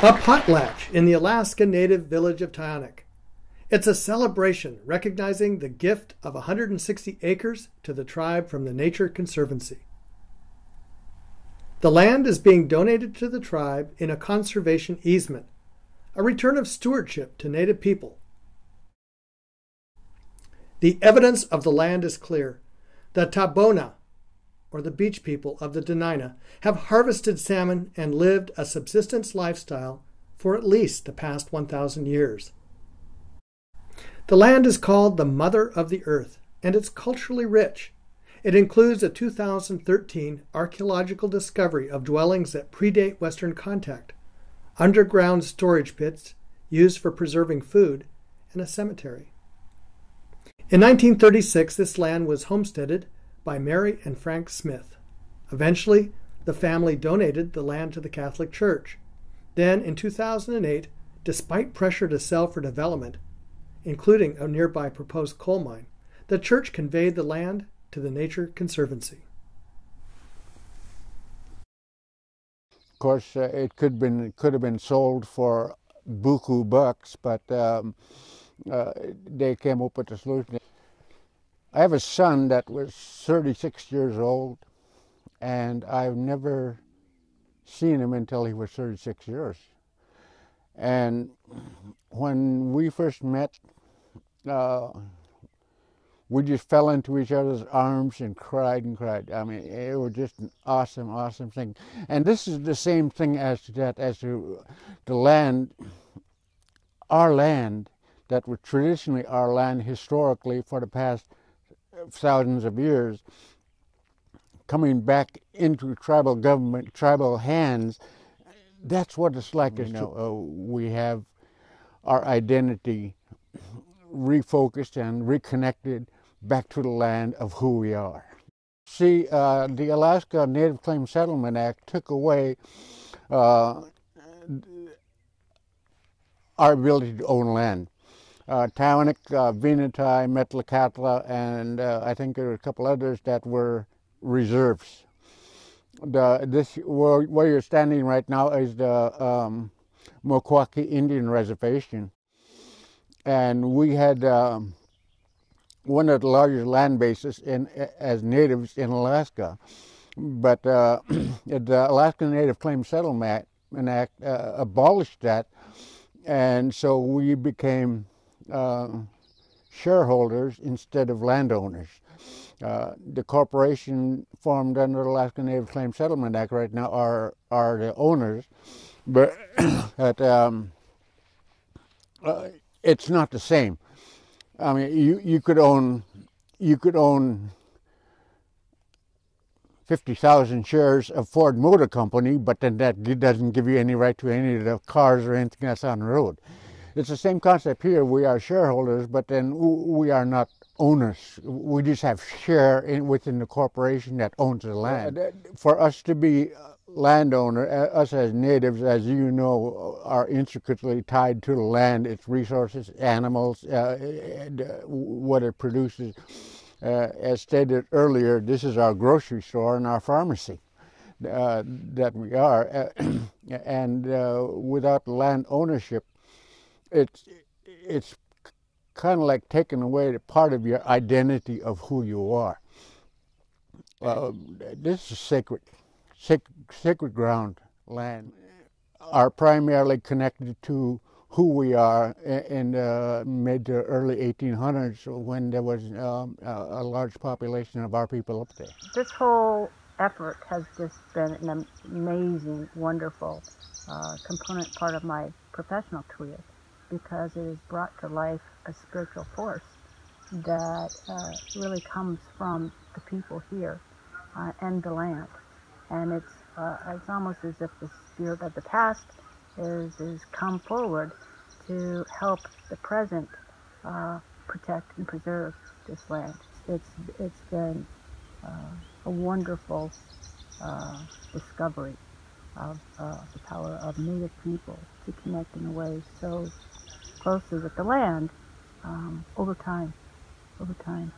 A potlatch in the Alaska Native village of Tyonek. It's a celebration recognizing the gift of 160 acres to the tribe from the Nature Conservancy. The land is being donated to the tribe in a conservation easement, a return of stewardship to Native people. The evidence of the land is clear. The Tabona, or the beach people of the Dena'ina, have harvested salmon and lived a subsistence lifestyle for at least the past 1,000 years. The land is called the Mother of the Earth, and it's culturally rich. It includes a 2013 archaeological discovery of dwellings that predate Western contact, underground storage pits used for preserving food, and a cemetery. In 1936, this land was homesteaded by Mary and Frank Smith. Eventually, the family donated the land to the Catholic Church. Then, in 2008, despite pressure to sell for development, including a nearby proposed coal mine, the church conveyed the land to the Nature Conservancy. Of course, it could have been sold for buku bucks, but they came up with a solution. I have a son that was 36 years old, and I've never seen him until he was 36 years. And when we first met, we just fell into each other's arms and cried and cried. I mean, it was just an awesome, awesome thing. And this is the same thing as to the land, our land, that was traditionally our land historically for the past thousands of years, coming back into tribal government, tribal hands. That's what it's like. You know, we have our identity refocused and reconnected back to the land of who we are. See, the Alaska Native Claims Settlement Act took away our ability to own land. Tyonek, Veneta, Metlakatla, and I think there were a couple others that were reserves. Where you're standing right now is the Mokwaki Indian Reservation. And we had one of the largest land bases as natives in Alaska. But the Alaska Native Claims Settlement Act abolished that, and so we became shareholders instead of landowners. The corporation formed under the Alaska Native Claims Settlement Act right now are the owners, but it's not the same. I mean, you could own 50,000 shares of Ford Motor Company, but then that doesn't give you any right to any of the cars or anything that's on the road. It's the same concept here. We are shareholders, but then we are not owners. We just have share within the corporation that owns the land. For us to be landowner, us as natives, as you know, are intricately tied to the land, its resources, animals, what it produces. As stated earlier, this is our grocery store and our pharmacy. That we are, and without land ownership, it's kind of like taking away the part of your identity of who you are. This is sacred ground land. Are primarily connected to who we are in the mid to early 1800s, when there was a large population of our people up there. This whole effort has just been an amazing, wonderful component part of my professional career, because it has brought to life a spiritual force that really comes from the people here and the land. And it's almost as if the spirit of the past is come forward to help the present protect and preserve this land. It's been a wonderful discovery of the power of Native people to connect in a way so closely with the land over time.